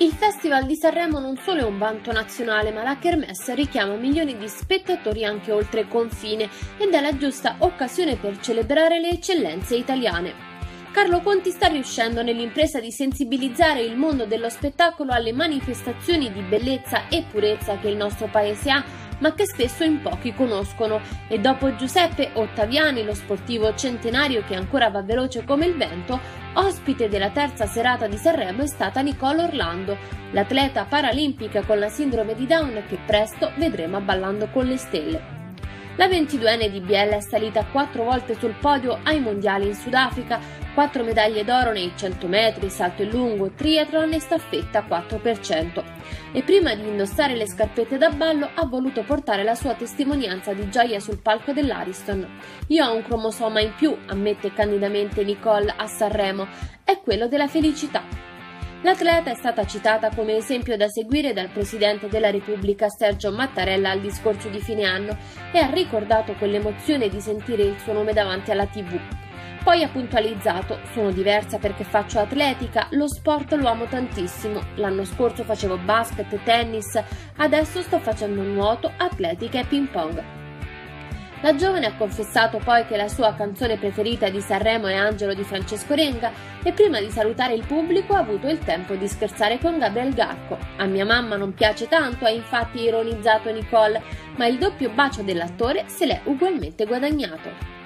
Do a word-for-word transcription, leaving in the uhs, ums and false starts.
Il Festival di Sanremo non solo è un vanto nazionale, ma la kermesse richiama milioni di spettatori anche oltre confine ed è la giusta occasione per celebrare le eccellenze italiane. Carlo Conti sta riuscendo nell'impresa di sensibilizzare il mondo dello spettacolo alle manifestazioni di bellezza e purezza che il nostro paese ha, ma che spesso in pochi conoscono, e dopo Giuseppe Ottaviani, lo sportivo centenario che ancora va veloce come il vento, ospite della terza serata di Sanremo è stata Nicole Orlando, l'atleta paralimpica con la sindrome di Down che presto vedremo a Ballando con le stelle. La ventiduenne di B L è salita quattro volte sul podio ai mondiali in Sudafrica, quattro medaglie d'oro nei cento metri, salto in lungo, triathlon e staffetta quattro per cento. E prima di indossare le scarpette da ballo ha voluto portare la sua testimonianza di gioia sul palco dell'Ariston. Io ho un cromosoma in più, ammette candidamente Nicole a Sanremo, è quello della felicità. L'atleta è stata citata come esempio da seguire dal Presidente della Repubblica Sergio Mattarella al discorso di fine anno e ha ricordato quell'emozione di sentire il suo nome davanti alla tivù. Poi ha puntualizzato: sono diversa perché faccio atletica, lo sport lo amo tantissimo, l'anno scorso facevo basket, tennis, adesso sto facendo nuoto, atletica e ping pong. La giovane ha confessato poi che la sua canzone preferita di Sanremo è Angelo di Francesco Renga e prima di salutare il pubblico ha avuto il tempo di scherzare con Gabriel Garko. A mia mamma non piace tanto, ha infatti ironizzato Nicole, ma il doppio bacio dell'attore se l'è ugualmente guadagnato.